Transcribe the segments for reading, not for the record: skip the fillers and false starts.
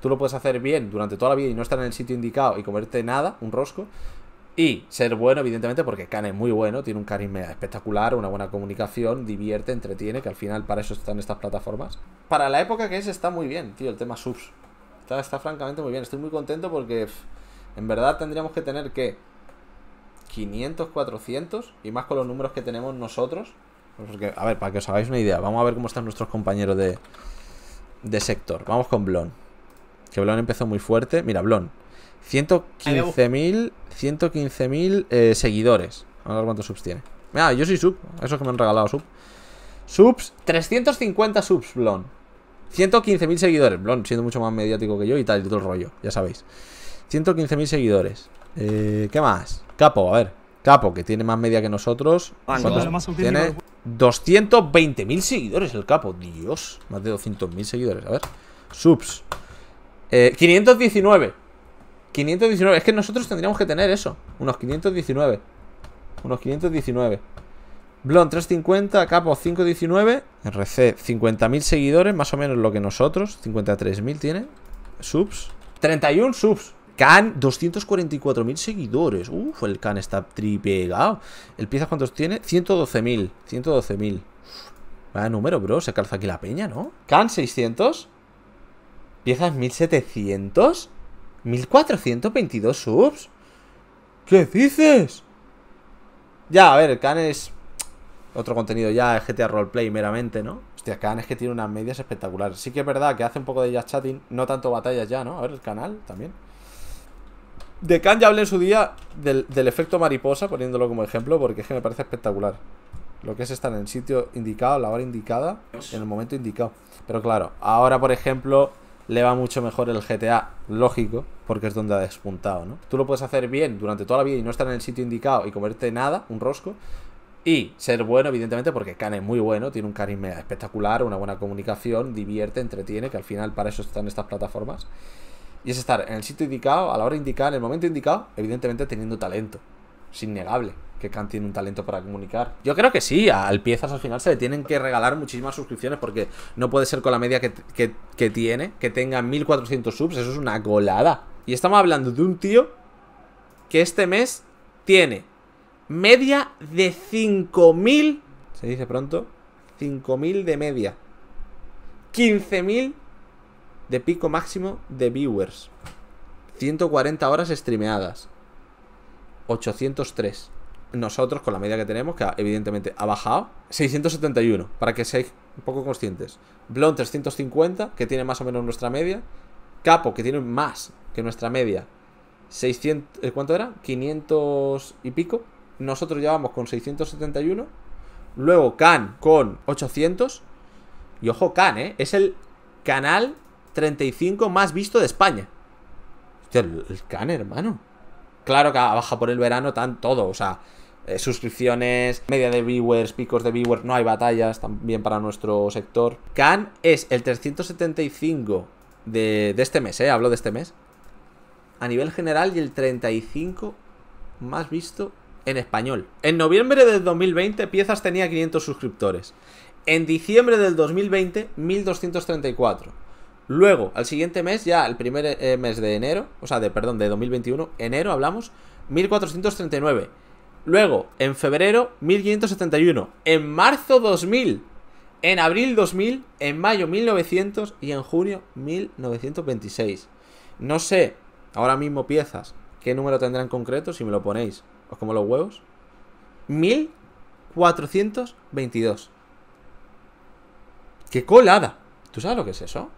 tú lo puedes hacer bien durante toda la vida y no estar en el sitio indicado y comerte nada, un rosco. Y ser bueno, evidentemente, porque Khan es muy bueno, tiene un carisma espectacular, una buena comunicación, divierte, entretiene, que al final para eso están estas plataformas. Para la época que es, está muy bien, tío, el tema subs. Está francamente muy bien, estoy muy contento porque en verdad tendríamos que tener que 500, 400 y más con los números que tenemos nosotros. Porque, a ver, para que os hagáis una idea, vamos a ver cómo están nuestros compañeros de sector. Vamos con Blon, que Blon empezó muy fuerte. Mira, Blon, 115.000 seguidores. A ver cuántos subs tiene. Mira, yo soy sub, esos que me han regalado sub. Subs, 350 subs, Blon. 115.000 seguidores, Blon siendo mucho más mediático que yo y tal, y todo el rollo, ya sabéis. 115.000 seguidores. ¿Qué más? Kapo, a ver. Kapo, que tiene más media que nosotros. Tiene 220.000 seguidores el Kapo. Dios, más de 200.000 seguidores. A ver. Subs. 519. Es que nosotros tendríamos que tener eso. Unos 519. Blon 350, Kapo 519. RC 50.000 seguidores, más o menos lo que nosotros. 53.000 tiene. Subs. 31 subs. Khan, 244.000 seguidores. Uf, el Khan está tripegado. ¿El Piezas cuántos tiene? 112.000. 112.000. Vaya número, bro. Se calza aquí la peña, ¿no? Khan, 600. Piezas, 1.700. 1.422 subs. ¿Qué dices? Ya, a ver, el Khan es otro contenido ya, GTA Roleplay meramente, ¿no? Hostia, Khan es que tiene unas medias espectaculares. Sí que es verdad que hace un poco de jazz chatting, no tanto batallas ya, ¿no? A ver, el canal también. De Khan ya hablé en su día del efecto mariposa, poniéndolo como ejemplo, porque es que me parece espectacular. Lo que es estar en el sitio indicado, la hora indicada, en el momento indicado. Pero claro, ahora por ejemplo le va mucho mejor el GTA, lógico, porque es donde ha despuntado, ¿no? Tú lo puedes hacer bien durante toda la vida y no estar en el sitio indicado y comerte nada, un rosco. Y ser bueno, evidentemente, porque Khan es muy bueno, tiene un carisma espectacular, una buena comunicación, divierte, entretiene, que al final para eso están estas plataformas. Y es estar en el sitio indicado, a la hora indicada, en el momento indicado, evidentemente teniendo talento. Es innegable que Khan tiene un talento para comunicar. Yo creo que sí, al Piezas al final se le tienen que regalar muchísimas suscripciones, porque no puede ser con la media que tiene, que tenga 1.400 subs, eso es una golada. Y estamos hablando de un tío que este mes tiene media de 5.000, se dice pronto, 5.000 de media, 15.000 de pico máximo de viewers, 140 horas streameadas, 803. Nosotros con la media que tenemos, que evidentemente ha bajado, 671, para que seáis un poco conscientes. Blon 350, que tiene más o menos nuestra media. Kapo, que tiene más que nuestra media, 600, ¿cuánto era? 500 y pico. Nosotros ya vamos con 671. Luego Khan con 800. Y ojo, Khan, ¿eh? Es el canal 35 más visto de España. Hostia, el Khan, hermano. Claro que baja por el verano tan todo, o sea, suscripciones, media de viewers, picos de viewers, no hay batallas también para nuestro sector. Khan es el 375 de este mes, hablo de este mes, a nivel general, y el 35 más visto en español. En noviembre del 2020 Piezas tenía 500 suscriptores. En diciembre del 2020, 1.234. Luego, al siguiente mes, ya el primer mes de enero, o sea, de 2021, enero hablamos, 1.439. Luego, en febrero, 1.571. En marzo, 2.000. En abril, 2.000. En mayo, 1.900. Y en junio, 1.926. No sé, ahora mismo Piezas, qué número tendrá en concreto, si me lo ponéis. Os como los huevos. 1.422. ¡Qué colada! ¿Tú sabes lo que es eso?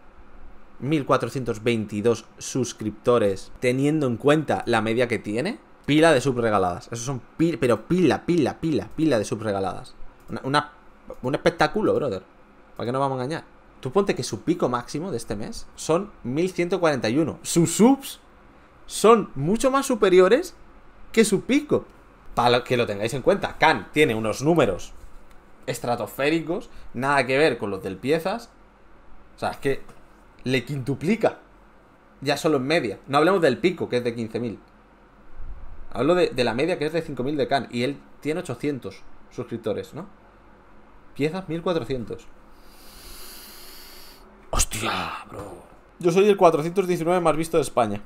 1.422 suscriptores, teniendo en cuenta la media que tiene. Pila de subregaladas. Esos son pila de subregaladas. Un espectáculo, brother. ¿Para qué nos vamos a engañar? Tú ponte que su pico máximo de este mes son 1.141. Sus subs son mucho más superiores que su pico. Para que lo tengáis en cuenta, Khan tiene unos números estratosféricos, nada que ver con los del Piezas. O sea, es que le quintuplica ya solo en media. No hablemos del pico, que es de 15.000. Hablo de la media, que es de 5.000 de Khan. Y él tiene 800 suscriptores, ¿no? Piezas, 1.400. ¡Hostia, bro! Yo soy el 419 más visto de España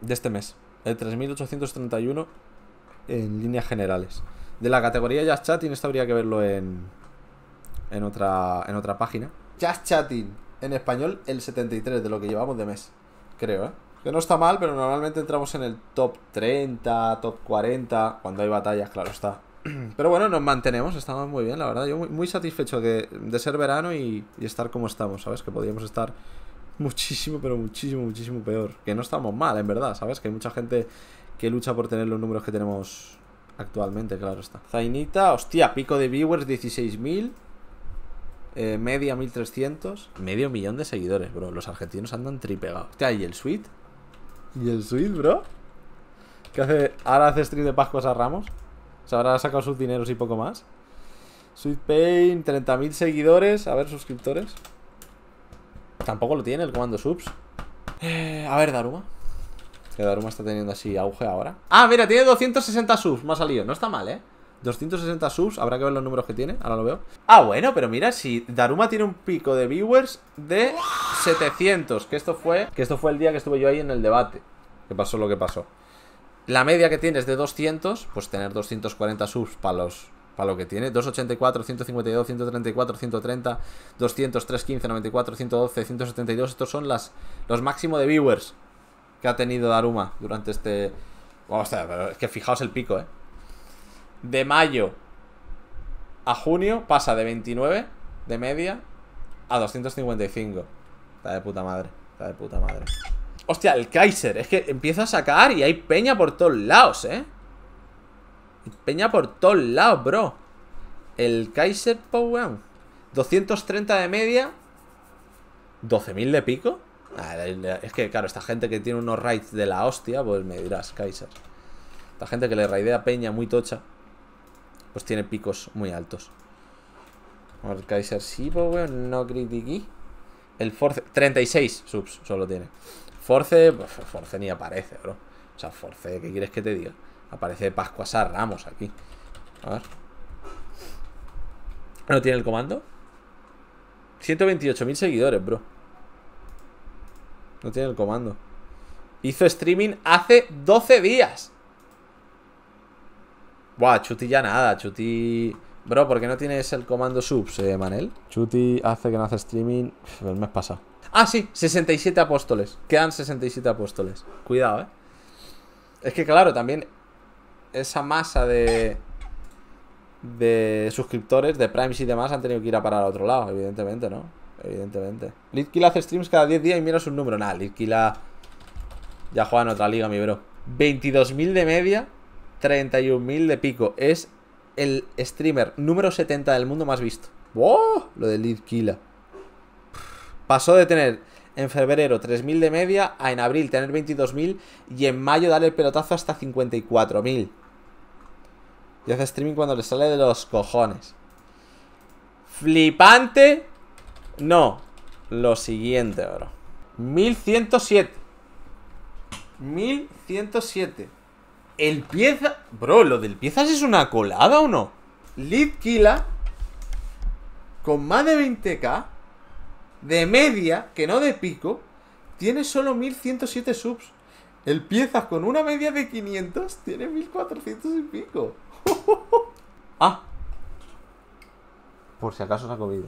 de este mes, el 3831 en líneas generales. De la categoría Just Chatting, esto habría que verlo en otra página. Just Chatting, en español, el 73 de lo que llevamos de mes, creo, ¿eh? Que no está mal, pero normalmente entramos en el top 30, top 40, cuando hay batallas, claro está. Pero bueno, nos mantenemos, estamos muy bien, la verdad. Yo muy satisfecho de ser verano y estar como estamos, ¿sabes? Que podríamos estar muchísimo, pero muchísimo, muchísimo peor. Que no estamos mal, en verdad, ¿sabes? Que hay mucha gente que lucha por tener los números que tenemos actualmente, claro está. Zainita, hostia, pico de viewers, 16.000. Media 1.300. Medio millón de seguidores, bro. Los argentinos andan tripegados. Hostia, ¿y el Sweet? ¿Y el Sweet, bro? ¿Qué hace? ¿Ahora hace stream de Pascuas a Ramos? Se habrá sacado sus dineros y poco más. Sweet Pain, 30.000 seguidores. A ver, suscriptores. Tampoco lo tiene el comando subs. A ver, Daruma. Que Daruma está teniendo así auge ahora. Ah, mira, tiene 260 subs. Me ha salido. No está mal, ¿eh? 260 subs. Habrá que ver los números que tiene. Ahora lo veo. Ah, bueno, pero mira, si Daruma tiene un pico de viewers de 700. Que esto fue el día que estuve yo ahí en el debate. Que pasó lo que pasó. La media que tienes de 200, pues tener 240 subs para lo que tiene. 284, 152, 134, 130, 200, 315, 94, 112, 172. Estos son los máximos de viewers que ha tenido Daruma durante este... O sea, pero es que fijaos el pico, ¿eh? De mayo a junio pasa de 29 de media a 255. Está de puta madre, está de puta madre. Hostia, el Kaiser, es que empieza a sacar y hay peña por todos lados, ¿eh? Peña por todos lados, bro. El Kaiserpow, 230 de media, 12.000 de pico. Es que, claro, esta gente que tiene unos raids de la hostia, pues me dirás, Kaiser. Esta gente que le raidea peña muy tocha, pues tiene picos muy altos. El Kaiser sí, pues, weón, no critiqué. El Force, 36 subs solo tiene. Force, pues Force ni aparece, bro. O sea, Force, ¿qué quieres que te diga? Aparece Pascuas a Ramos aquí. A ver. ¿No tiene el comando? 128.000 seguidores, bro. No tiene el comando. Hizo streaming hace 12 días. Buah, Chuti ya nada, Chuti... Bro, ¿por qué no tienes el comando subs, Manel? Chuti hace que no hace streaming... El mes pasado. Ah, sí, 67 apóstoles. Quedan 67 apóstoles. Cuidado, ¿eh? Es que claro, también... Esa masa de suscriptores, de primes y demás, han tenido que ir a parar a otro lado, evidentemente, ¿no? Evidentemente. Litkillah hace streams cada 10 días y mira su número. Nah, Litkillah ya juega en otra liga, mi bro. 22.000 de media, 31.000 de pico. Es... el streamer número 70 del mundo más visto. ¡Wow! Lo de Litkillah. Pasó de tener en febrero 3.000 de media a en abril tener 22.000 y en mayo darle el pelotazo hasta 54.000. Y hace streaming cuando le sale de los cojones. Flipante. No. Lo siguiente, bro. 1107. 1107. El Piezas... Bro, ¿lo del Piezas es una colada o no? Litkillah, con más de 20k, de media, que no de pico, tiene solo 1107 subs. El Piezas, con una media de 500, tiene 1400 y pico. Ah. Por si acaso se ha comido.